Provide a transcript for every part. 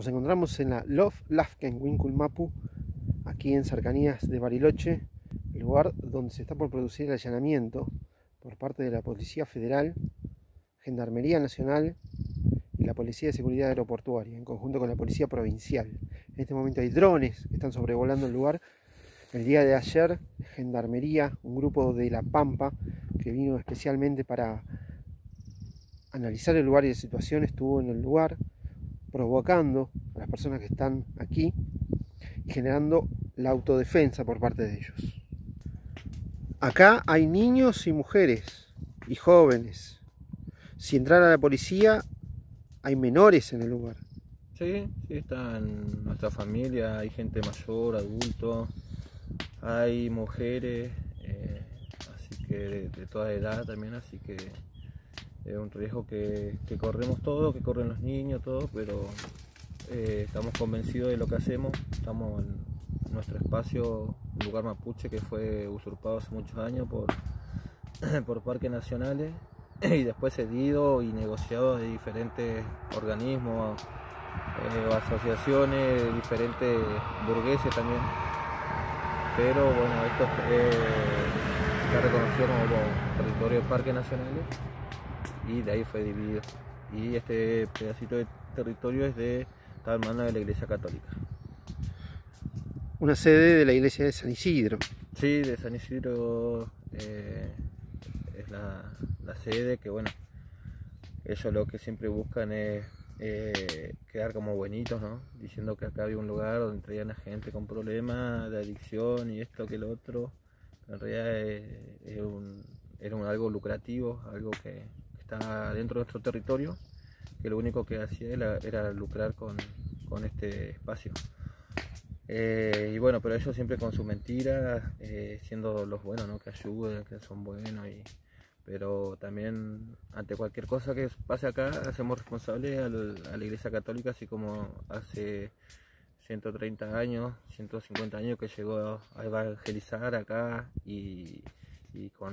Nos encontramos en la Lof Lafken Winkul Mapu, aquí en cercanías de Bariloche, el lugar donde se está por producir el allanamiento por parte de la Policía Federal, Gendarmería Nacional y la Policía de Seguridad Aeroportuaria, en conjunto con la Policía Provincial. En este momento hay drones que están sobrevolando el lugar. El día de ayer, Gendarmería, un grupo de La Pampa que vino especialmente para analizar el lugar y la situación, estuvo en el lugar provocando a las personas que están aquí y generando la autodefensa por parte de ellos. Acá hay niños y mujeres y jóvenes. Si entrara la policía, hay menores en el lugar. Sí, están nuestra familia, hay gente mayor, adultos, hay mujeres, así que de toda edad también, así que es un riesgo que corremos todos, que corren los niños, todos, pero estamos convencidos de lo que hacemos. Estamos en nuestro espacio, un lugar mapuche que fue usurpado hace muchos años por parques nacionales y después cedido y negociado de diferentes organismos o asociaciones, de diferentes burgueses también. Pero bueno, esto está reconocido como territorio de parques nacionales y de ahí fue dividido. Y este pedacito de territorio está en manos de la Iglesia Católica. Una sede de la Iglesia de San Isidro. Sí, de San Isidro es la sede que, bueno, ellos lo que siempre buscan es quedar como buenitos, ¿no? Diciendo que acá había un lugar donde traían a gente con problemas de adicción y esto que lo otro. En realidad era algo lucrativo, algo que está dentro de nuestro territorio, que lo único que hacía era lucrar con este espacio. Y bueno, pero ellos siempre con su mentira, siendo los buenos, ¿no? Que ayudan, que son buenos, pero también ante cualquier cosa que pase acá, hacemos responsables a la Iglesia Católica, así como hace 130 años, 150 años que llegó a evangelizar acá y con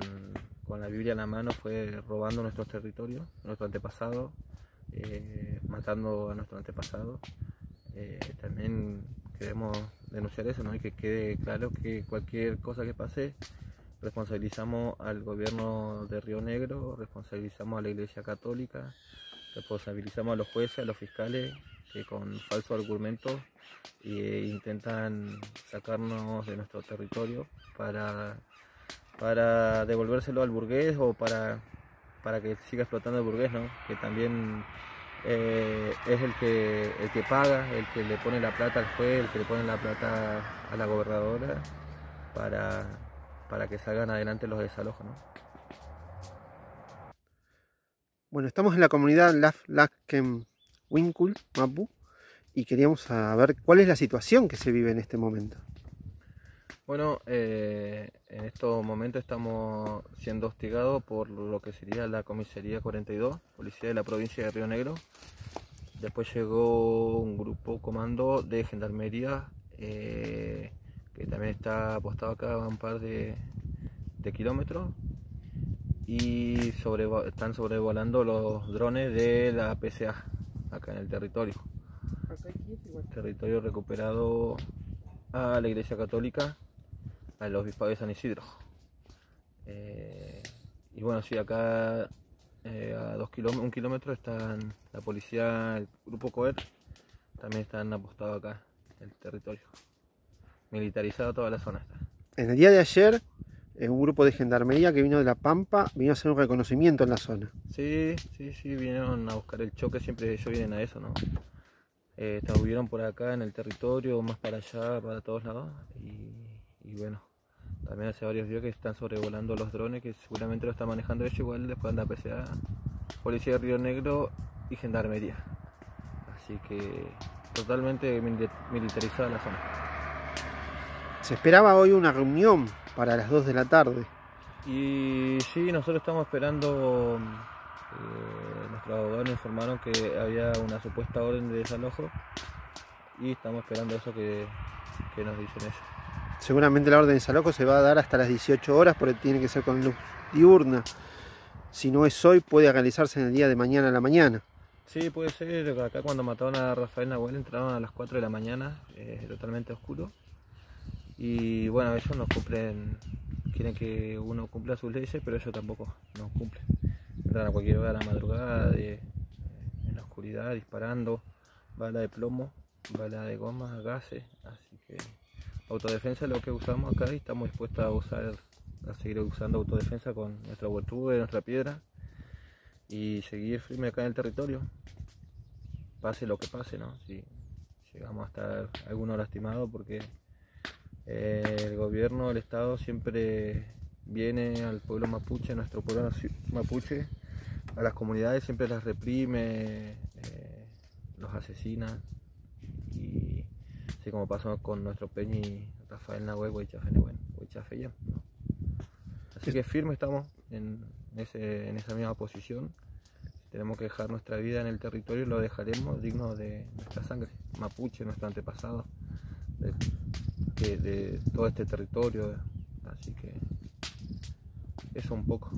la Biblia en la mano fue robando nuestros territorios, nuestro antepasado, matando a nuestro antepasado. También queremos denunciar eso, ¿no? Y que quede claro que cualquier cosa que pase, responsabilizamos al gobierno de Río Negro, responsabilizamos a la Iglesia Católica, responsabilizamos a los jueces, a los fiscales, que con falsos argumentos intentan sacarnos de nuestro territorio para devolvérselo al burgués o para que siga explotando el burgués, ¿no? Que también es el que paga, el que le pone la plata al juez, el que le pone la plata a la gobernadora para que salgan adelante los desalojos, ¿no? Bueno, estamos en la comunidad Lof Lafken Winkul Mapu y queríamos saber cuál es la situación que se vive en este momento. Bueno, en estos momentos estamos siendo hostigados por lo que sería la Comisaría 42, Policía de la Provincia de Río Negro. Después llegó un grupo comando de Gendarmería, que también está apostado acá a un par de kilómetros. Y están sobrevolando los drones de la PSA, acá en el territorio. Territorio recuperado a la Iglesia Católica, al Obispado de San Isidro. Y bueno, sí, acá a 1 kilómetro están la policía, el grupo Coel, también están apostados acá, en el territorio. Militarizado toda la zona. En el día de ayer, un grupo de gendarmería que vino de La Pampa, vino a hacer un reconocimiento en la zona. Sí, vinieron a buscar el choque, siempre ellos vienen a eso, ¿no? Estuvieron por acá en el territorio, más para allá, para todos lados. Y bueno, también hace varios días que están sobrevolando los drones, que seguramente lo están manejando ellos, igual después anda PSA, Policía de Río Negro y Gendarmería. Así que totalmente militarizada la zona. Se esperaba hoy una reunión para las 2 de la tarde. Y sí, nosotros estamos esperando. Nuestros abogados informaron que había una supuesta orden de desalojo y estamos esperando eso que nos dicen ellos. Seguramente la orden de desalojo se va a dar hasta las 18 horas porque tiene que ser con luz diurna. Si no es hoy, puede realizarse en el día de mañana a la mañana. Sí, puede ser. Acá cuando mataron a Rafael Nahuel entraron a las 4 de la mañana, totalmente oscuro. Y bueno, ellos no cumplen, quieren que uno cumpla sus leyes, pero ellos tampoco nos cumplen. Entran a cualquier hora de la madrugada, en la oscuridad, disparando, bala de plomo, bala de goma, gases. Así que autodefensa es lo que usamos acá y estamos dispuestos a seguir usando autodefensa con nuestra huertude, nuestra piedra, y seguir firme acá en el territorio, pase lo que pase, ¿no? Si llegamos a estar algunos lastimados, porque el gobierno, el Estado siempre viene al pueblo mapuche, a nuestro pueblo mapuche, a las comunidades, siempre las reprime, los asesina, y así como pasó con nuestro peñi Rafael Nahuel, Huichafenehue, Huichafenehue, ¿no? Así que firme estamos en esa misma posición. Si tenemos que dejar nuestra vida en el territorio, lo dejaremos, digno de nuestra sangre mapuche, nuestro antepasado, de todo este territorio. Así que eso un poco.